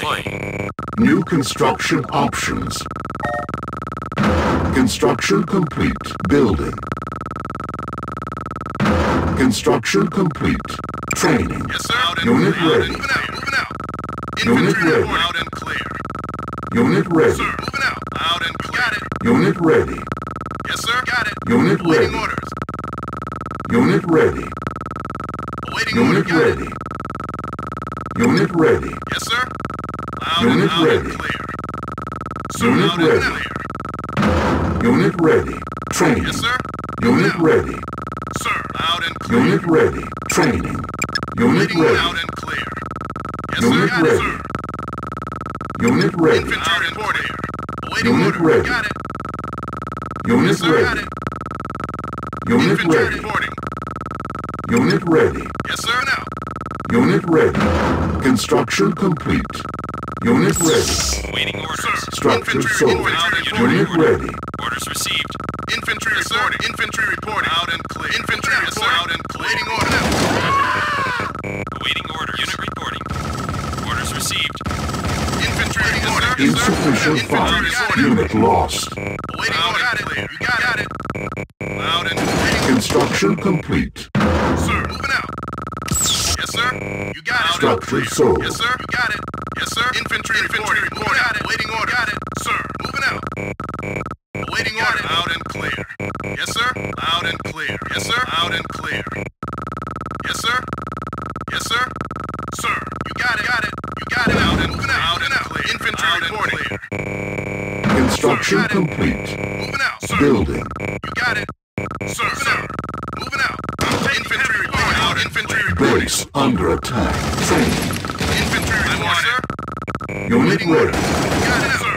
deployed. New construction options. Construction complete. Building. Construction complete. Training. Yes, sir. Unit ready. Moving out. Moving out. Unit ready. Loud and clear. Unit ready. Sir. Moving out. Loud and clear. Got it. Unit ready. Yes, sir. Got it. Unit ready. Awaiting orders. Unit ready. Awaiting orders. Unit ready. Unit ready. Yes, sir. Loud and loud and clear. Unit ready. Unit ready. Training. Yes, sir. Unit ready. Sir. Loud and clear. Unit ready. Training. Unit ready. Loud and clear. Yes, unit sir. Ready. Sir. Unit ready. Infantry in port air. Awaiting order. Ready. Got it. Unit yes, sir. Ready. Got it. Unit infantry ready. Reporting. Unit ready. Yes, sir. Now. Unit ready. Construction complete. Unit ready. Awaiting orders. Sir. Structure sold. Unit ready. Orders received. Infantry yes, reporting. Sir. Infantry reporting. Loud and clear. Infantry yes, reporting. Loud and clear. Awaiting order. Awaiting orders. Unit reporting. Orders received. Infantry yes, order. Insufficient yes, funds. Unit lost. Awaiting order. Got it. Clear. You got it. Loud and clear. Construction complete. Sir, moving out. Yes, sir. You got it. Structure sold. Yes, sir. You got it. Yes, sir. Infantry reporting. Got it. Waiting order. Got it. Sir, moving out. Awaiting order. Loud and clear. Yes, sir. Loud and clear. Yes, sir. Loud and clear. Yes, sir. Yes, sir. Sir, you got it. Got it. You got it. Loud and moving out. Loud and clear. Infantry reporting. Construction complete. Moving out. Sir. Building. You got it. Sir, sir. Moving out. Infantry reporting. Out. Infantry reporting. Base under attack. Training. Infantry reporting. Sir. Unit ready. You got it, sir.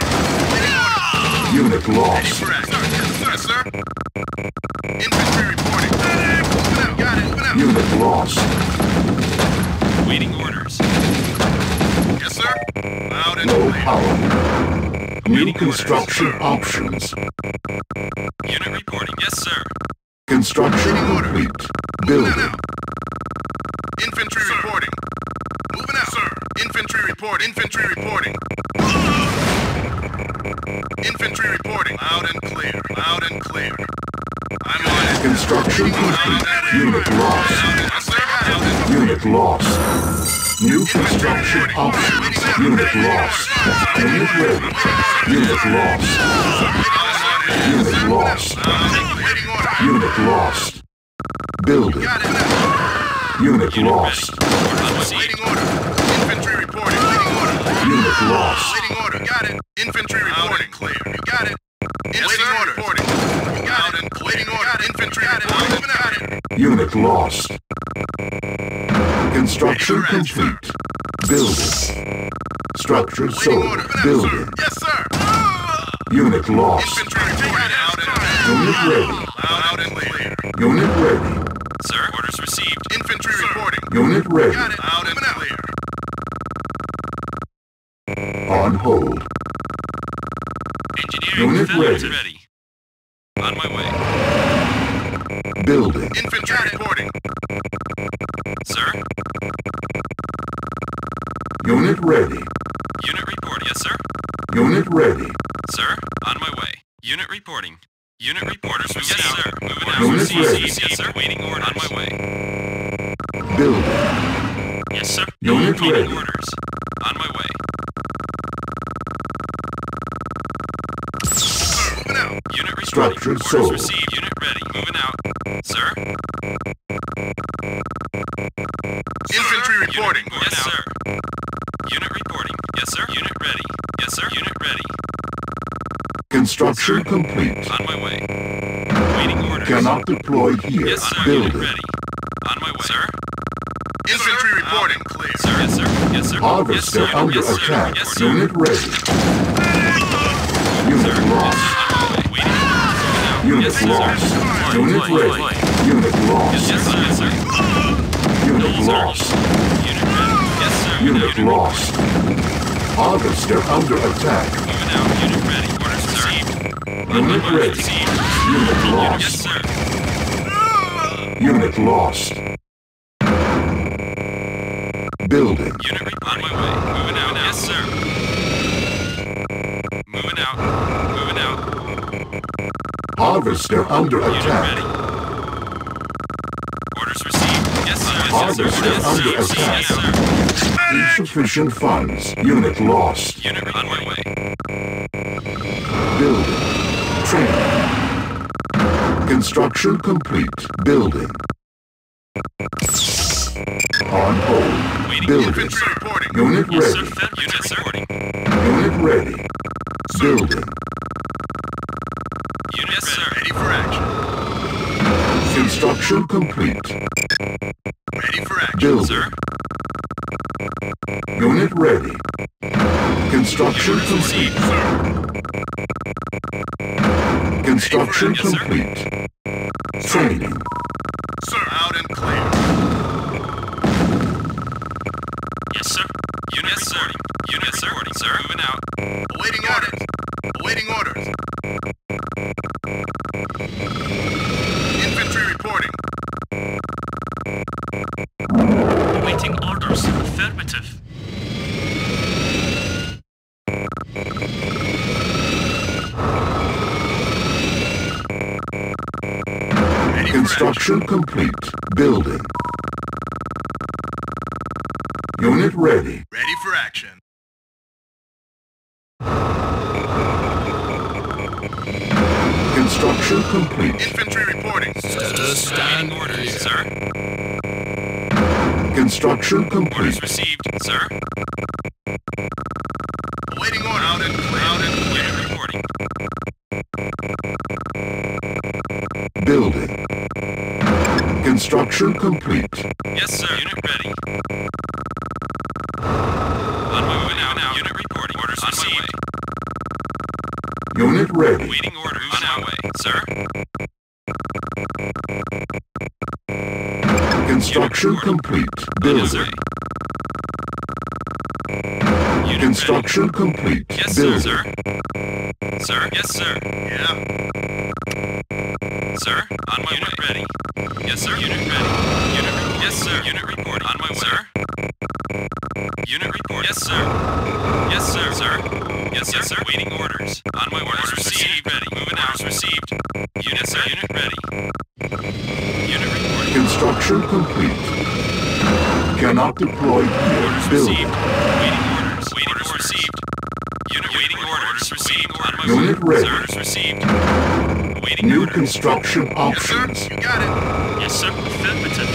Unit lost. Yes, sir. Infantry reporting. Got it. Unit lost. Waiting orders. Yes, sir. Loud and no power. New construction options. Unit reporting. Yes, sir. Construction complete. Building. Infantry reporting. Moving out, sir. Infantry report. Infantry reporting. Infantry reporting. Loud and clear. Loud and clear. I'm on it. Construction complete. Unit lost. Unit lost. New construction options. Unit lost. Unit ready. Unit lost. Unit lost. Unit lost. Building. Unit lost. Waiting order. Infantry reporting. Waiting order. Unit lost. Waiting order. Got it. Infantry reporting. Clear. You got it. Waiting order. Reporting. You got it. Waiting order. Infantry reporting. Unit lost. Construction complete. Building. Structure sold. Building. Yes, sir. Unit lost. Unit ready. Loud and clear. Unit ready. Sir, orders received. Infantry reporting. Unit ready. Got it. Loud and clear. On hold. Engineering unit ready. Ready. On my way. Building. Infantry reporting. Sir. Unit ready. Unit report, yes, sir. Unit ready. Sir, on my way. Unit reporting. Unit reporters, moving yes, out. Sir. Moving out. Unit ready. Yes, sir. Waiting order. On my way. Building. Yes, sir. Unit ready. Orders. On my way. Sir, moving out. Unit reporting. Structure sold. Orders received. Unit ready. Moving out. Sir. Infantry reporting. Yes, sir. Unit reporting. Yes, sir. Unit ready. Yes, sir. Unit ready. Construction complete. On my way. Waiting orders. Cannot deploy here. Yes, sir. Building. Unit ready. On my way. Sir. Infantry reporting. Clear. Sir. Yes, sir. Yes, sir. Harvester yes, under yes, attack. Yes, sir. Unit ready. Unit sir. Lost. Unit yes, lost. Sir. Unit ready. Unit lost. Yes, sir. Unit no, lost. Sir. Unit ready. Unit lost. Harvester under attack. Moving out. Unit ready. Orders received. Unit ready. Unit lost. Yes, sir. Unit lost. Building. Unit on my way. Moving out. Yes, sir. Harvester under attack. Orders received. Yes, sir. Harvester under attack. Insufficient funds. Unit lost. Unit on my way. Building. Training. Construction complete. Building. On hold. Waiting. Building. Unit ready. Yes, sir. Unit reporting. Unit ready. Building. Unit ready for action. Construction complete. Ready for action, building. Sir. Unit ready. Construction complete. Construction complete. Training. Sir, out and clear. Yes, sir. Unit reporting. Unit reporting, sir. Moving out. Awaiting orders. Awaiting orders. Infantry reporting. Awaiting orders. Affirmative. Construction complete. Building. Unit ready. Ready for action. Construction complete. Infantry reporting. Standing orders, sir. Construction complete. Orders received, sir. Awaiting order. Out and clear. Reporting. Building. Construction complete. Yes, sir. Unit ready. On my way now. Unit reporting. Orders on my way. Unit ready. Waiting orders on our way, sir. Construction complete. Building. Construction complete. Yes, sir. Sir. Yes, sir. Yeah. Sir, on my unit way. Ready. Yes, sir. Unit ready. Unit report. Yes, sir. Unit report. On my way. Sir. Unit report. Yes, sir. Yes, sir. Sir. Yes, sir. Yes, sir. Waiting orders. On my way. Orders received. Ready. Moving out. Orders received. Unit, sir. Unit ready. Unit report. Construction complete. Cannot deploy. Orders received. Waiting orders. Waiting orders received. Unit waiting orders received. On my way. Unit ready. Orders received. New order. Construction options. Yes, sir. You got it. Yes, sir. Affirmative.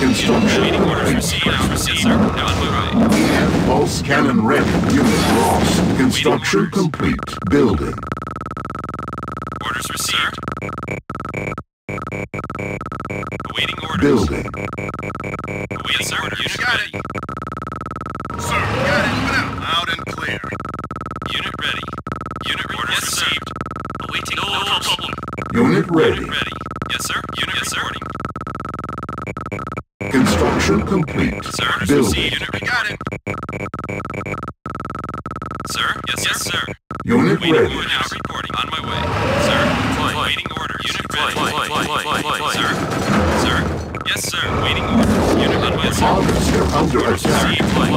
Construction. Waiting orders received. Yes, sir. Now on my right. We have pulse cannon ready. Unit lost. Construction complete. Building. Orders received. Awaiting orders. Building. Awaiting yes, orders. Unit got ready. It. Sir, you got it. Moving out. Loud and clear. Unit ready. Unit orders yes, received. Sir. Awaiting orders. Unit ready. Unit ready. Yes, sir. Unit yes, sir. Reporting. Construction complete. Sir, building. Unit got it. Sir, yes, yes, sir. Unit waiting ready. Order now reporting. On my way. Sir, deploy. Waiting orders. Unit ready. Deploy. Sir. Sir. Yes, sir. Waiting orders. Unit on my way.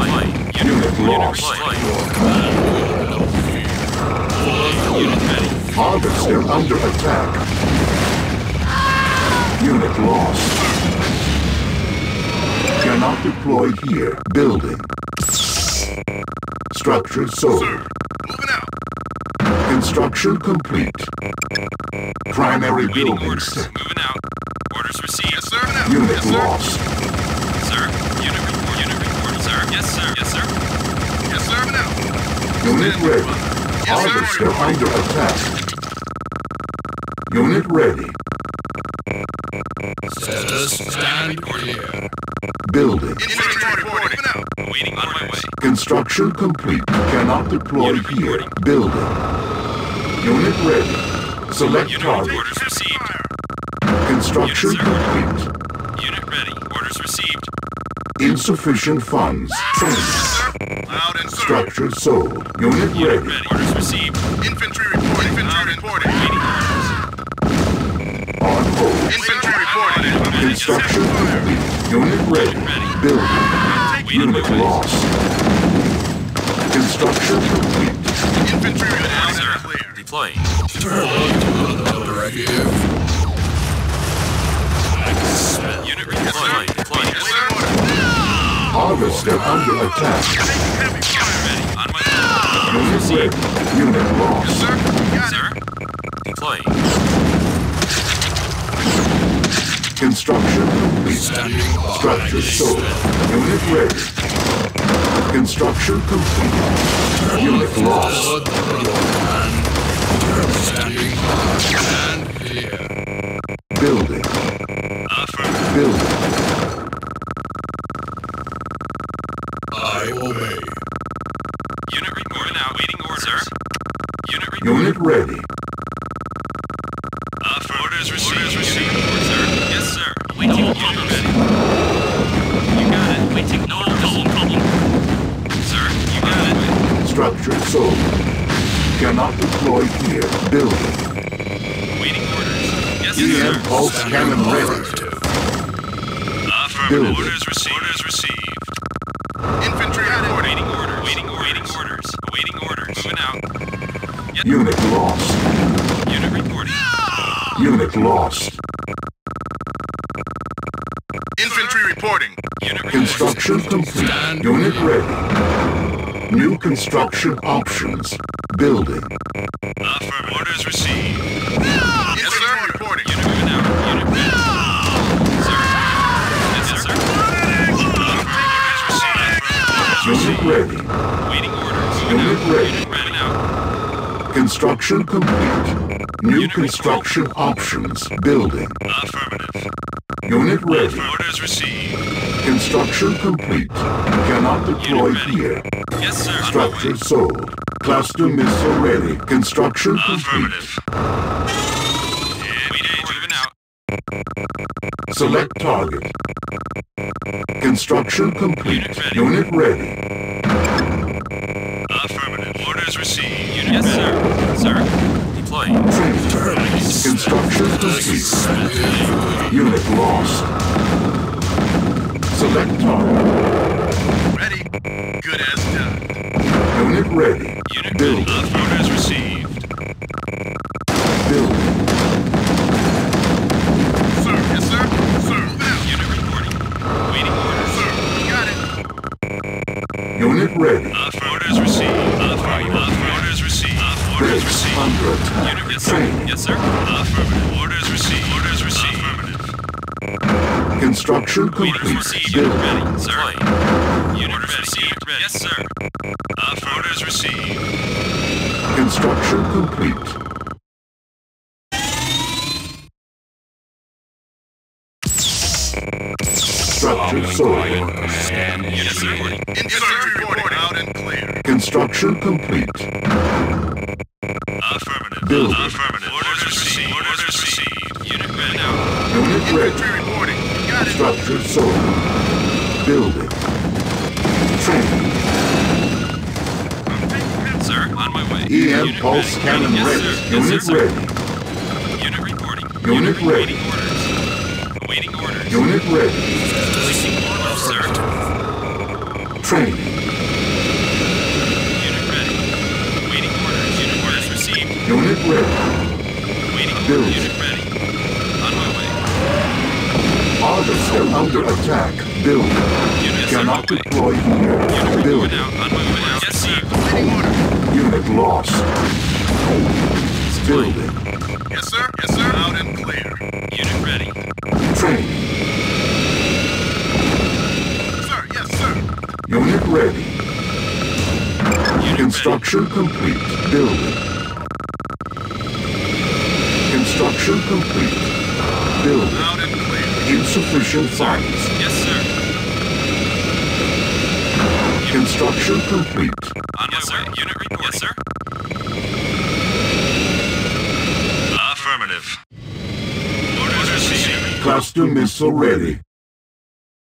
Officer under attack. Unit lost. Unit ready. Harvester under attack. Unit lost. Cannot deploy here. Building. Structure sold. Moving out. Construction complete. Primary waiting building orders. Set. Moving out. Orders received. Yes, sir. Unit yes, sir. Lost. Sir. Unit report, sir. Yes, sir. Yes, sir. Yes, sir. Now. Unit ready. Harvester under attack. Unit ready. Stand clear. Building. Infantry reporting. Waiting on my way. Construction complete. Cannot deploy here. Building. Unit ready. Select target. Orders received. Construction complete. Unit ready. Orders received. Insufficient funds. Training. Structure sold. Unit ready. Orders received. Infantry report. Infantry reporting. Infantry reporting. Construction complete. Unit ready. Building. Unit lost. Construction complete. Infantry reporting. deploying. Unit redeploying. Harvester under attack. Ready. On my unit received. Unit lost. Yes, sir. Sir. Deploying. Construction complete. Structure sold. Unit ready. Construction complete. Unit lost. Standing by. Stand clear. Building. Building. Unit ready. Orders received. Sir. Yes, sir. Waiting. No problem. Ready. You got it. Waiting. No problem. Sir, you got it. Structure sold. Cannot deploy here. Building. Waiting orders. Yes, sir. Pulse cannon ready. Affirmative. Orders received. Infantry reporting. Waiting orders. Awaiting orders. Moving out. Unit lost. Unit reporting. Unit lost. Infantry reporting. Unit construction complete. Unit ready. New construction options. Building. Affirmative. Orders received. Infantry reporting. Unit moving out. Unit ready. Sir. That's it, sir. Orders received. Unit ready. Waiting orders. Unit ready now. Construction complete. New construction options. Building. Affirmative. Unit ready. Orders received. Construction complete. Cannot deploy here. Yes, sir. Structure sold. Cluster missile ready. Construction complete. Select target. Construction complete. Unit ready. Affirmative. Orders received. Yes, sir. Sir. Deploying. Construction complete. Unit lost. Select target. Ready. Good as done. Unit ready. Unit build. Orders received. Build. Sir. Yes, sir. Sir. Unit reporting. Waiting orders. Sir. We got it. Unit ready. Orders received. Under attack. Unit received. Yes, sir. Affirmative. Orders received. Affirmative. Construction complete. Building. Ready, sir. Unit ready. Yes, sir. Affirmative. Orders received. Construction complete. Structure sold. Yes, sir. Infantry reporting. Out and clear. Construction complete. Affirmative. Building. Affirmative. Orders received. Unit ready now. Infantry reporting. Got it. Structure sold. Building. Training. Sir, on my way. EM pulse cannon ready. Yes, sir. Unit ready. Unit reporting. Unit ready. Awaiting orders. Unit ready. Placing orders, sir. Training. Unit ready. Building. Unit ready. On my way. Harvester under attack. Building. Cannot deploy here. Building. On my way. Yes, sir. Unit lost. Building. Yes, sir. Yes, sir. Out and clear. Unit ready. Training. Sir. Yes, sir. Unit ready. Construction complete. Building. Construction complete. Building. Loud and clear. Insufficient funds. Yes, sir. Construction complete. On yes, my sir. Way. Unit reporting. Yes, sir. Affirmative. Orders received. Cluster missile ready.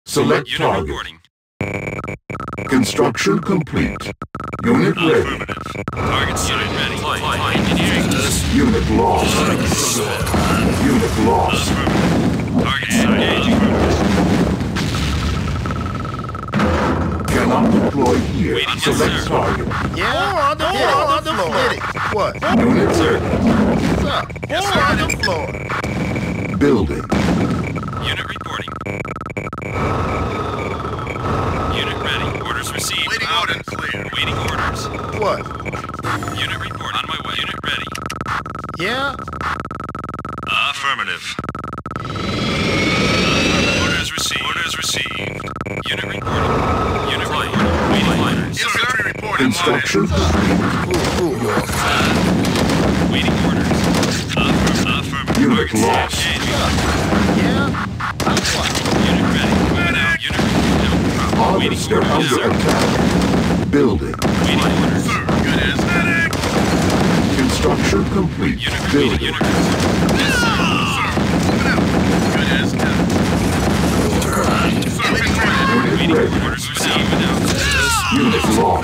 Select target. Reporting. Construction complete. Unit ready. Target site ready. Unit lost. Unit lost. Target site engaging. Cannot deploy here. Select target. Yeah, on the floor. What? Unit circuit. What's up? On the floor. Building. Unit reporting. Unit ready. Orders received. Waiting orders. Clear. Waiting orders. What? Unit report. On my way. Unit ready. Yeah? Affirmative. Orders received. Orders received. Unit reporting. Unit ready. Waiting orders. Infantry reporting. Instructions. Waiting orders. Affirmative. Unit lost. Yeah? Unit ready. Unit ready. No. Waiting orders. Under attack. Building. Waiting orders. Good as medic. Construction complete. Unit ready. Unit orders received. Unit lost. Unit lost.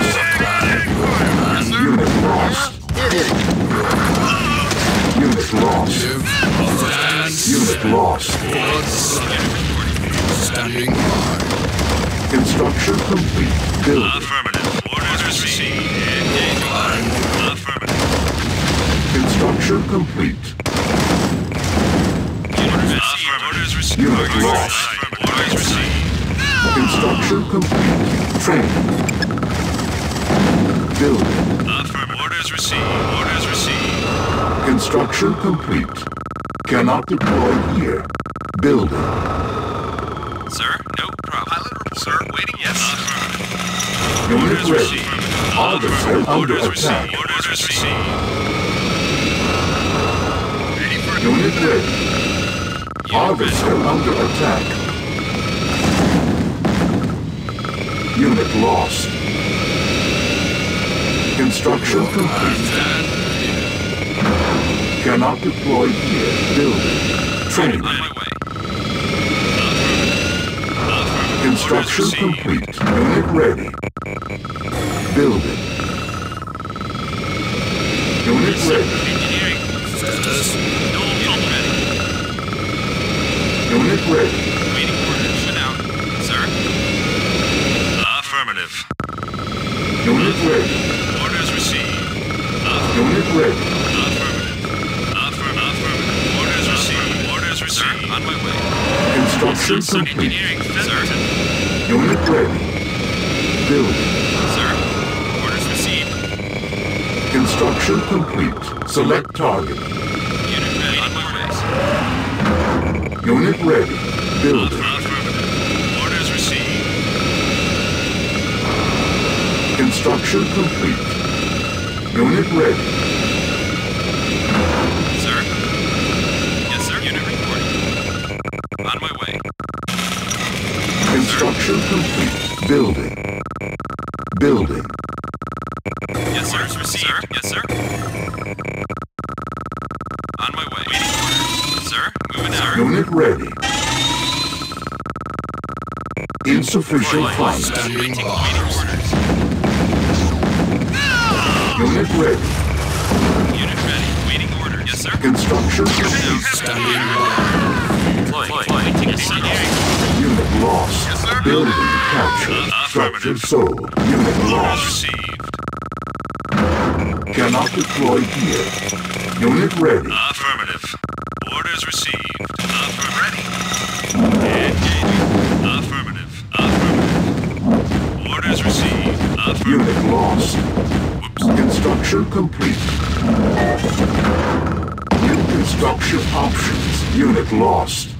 Unit lost. Unit lost. Standing by. Construction complete. Building. Affirmative. Orders received. Affirmative. Construction complete. Orders received. Orders received. Unit lost. Orders received. Construction complete. Training. Building. Affirmative. Orders received. Orders received. Construction complete. Cannot deploy here. Building. Sir, no problem. Pilot report. Sir, waiting, yes. Affirmative. Orders received. Affirmative. Orders received. Orders received. Ready for unit ready. Officer under attack. Unit lost. Construction complete. Cannot deploy here. Building. Training. Construction complete. Unit ready. Building. Unit ready. Unit ready. Waiting orders for now, sir. Affirmative. Unit ready. Orders received. Unit ready. Affirmative. Affirmative. Orders received. Orders received. Sir, on my way. Construction complete. Sir. Unit ready. Building. Sir. Orders received. Construction complete. Select target. Unit ready. On my way. Unit ready. Building. Construction complete. Unit ready. Sir? Yes, sir. Unit reporting. On my way. Construction complete. Building. Building. Yes, sir. Orders received. Sir? Yes, sir. On my way. Waiting orders. Sir? Moving out. Unit ready. Insufficient funds. Waiting orders. Unit ready. Unit ready. Waiting order. Yes, sir. Construction complete. Standing by. Unit lost. Yes, sir. Building captured. Structure sold. Unit lost. Received. Cannot deploy here. Unit ready. Affirmative. Orders received. Affirmative. Ready. Engaging. Affirmative. Affirmative. Orders received. Affirmative. Unit lost. Construction complete. New construction options. Unit lost.